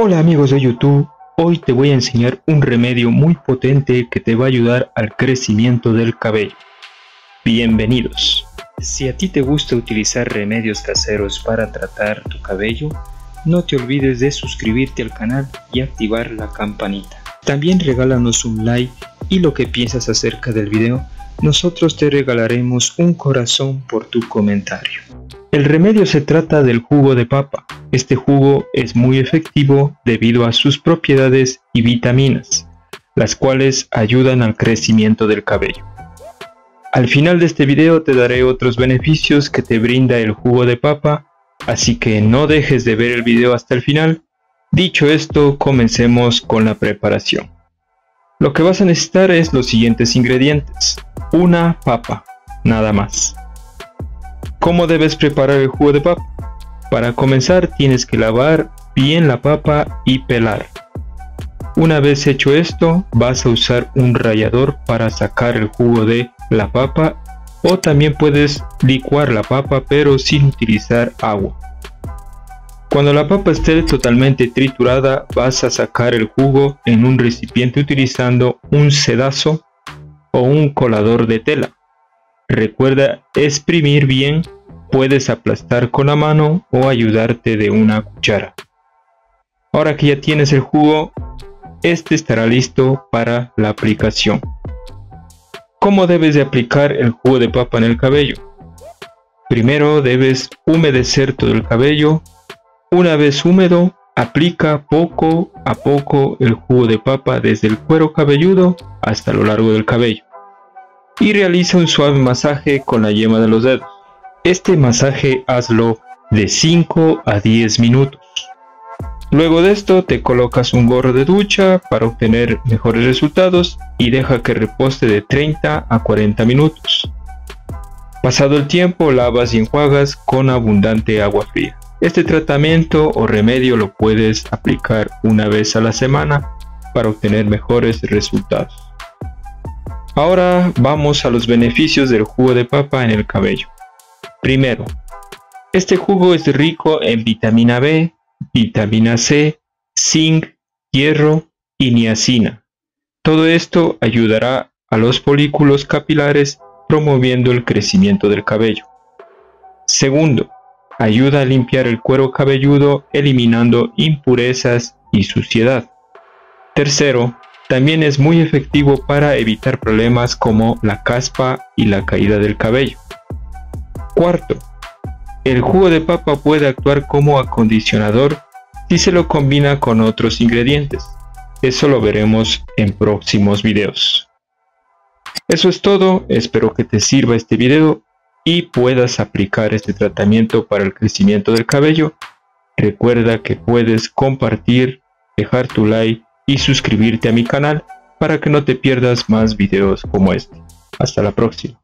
Hola amigos de YouTube, hoy te voy a enseñar un remedio muy potente que te va a ayudar al crecimiento del cabello. Bienvenidos. Si a ti te gusta utilizar remedios caseros para tratar tu cabello, no te olvides de suscribirte al canal y activar la campanita. También regálanos un like y lo que piensas acerca del video, nosotros te regalaremos un corazón por tu comentario. El remedio se trata del jugo de papa. Este jugo es muy efectivo debido a sus propiedades y vitaminas, las cuales ayudan al crecimiento del cabello. Al final de este video te daré otros beneficios que te brinda el jugo de papa, así que no dejes de ver el video hasta el final. Dicho esto, comencemos con la preparación. Lo que vas a necesitar es los siguientes ingredientes. Una papa, nada más. ¿Cómo debes preparar el jugo de papa? Para comenzar tienes que lavar bien la papa y pelar. Una vez hecho esto, vas a usar un rallador para sacar el jugo de la papa, o también puedes licuar la papa pero sin utilizar agua. Cuando la papa esté totalmente triturada, vas a sacar el jugo en un recipiente utilizando un sedazo o un colador de tela. Recuerda exprimir bien. Puedes aplastar con la mano o ayudarte de una cuchara. Ahora que ya tienes el jugo, este estará listo para la aplicación. ¿Cómo debes de aplicar el jugo de papa en el cabello? Primero debes humedecer todo el cabello. Una vez húmedo, aplica poco a poco el jugo de papa desde el cuero cabelludo hasta lo largo del cabello. Y realiza un suave masaje con la yema de los dedos. Este masaje hazlo de 5 a 10 minutos. Luego de esto te colocas un gorro de ducha para obtener mejores resultados y deja que reposte de 30 a 40 minutos. Pasado el tiempo, lavas y enjuagas con abundante agua fría. Este tratamiento o remedio lo puedes aplicar una vez a la semana para obtener mejores resultados. Ahora vamos a los beneficios del jugo de papa en el cabello. Primero, este jugo es rico en vitamina B, vitamina C, zinc, hierro y niacina. Todo esto ayudará a los folículos capilares promoviendo el crecimiento del cabello. Segundo, ayuda a limpiar el cuero cabelludo eliminando impurezas y suciedad. Tercero, también es muy efectivo para evitar problemas como la caspa y la caída del cabello. Cuarto, el jugo de papa puede actuar como acondicionador si se lo combina con otros ingredientes. Eso lo veremos en próximos videos. Eso es todo, espero que te sirva este video y puedas aplicar este tratamiento para el crecimiento del cabello. Recuerda que puedes compartir, dejar tu like y suscribirte a mi canal para que no te pierdas más videos como este. Hasta la próxima.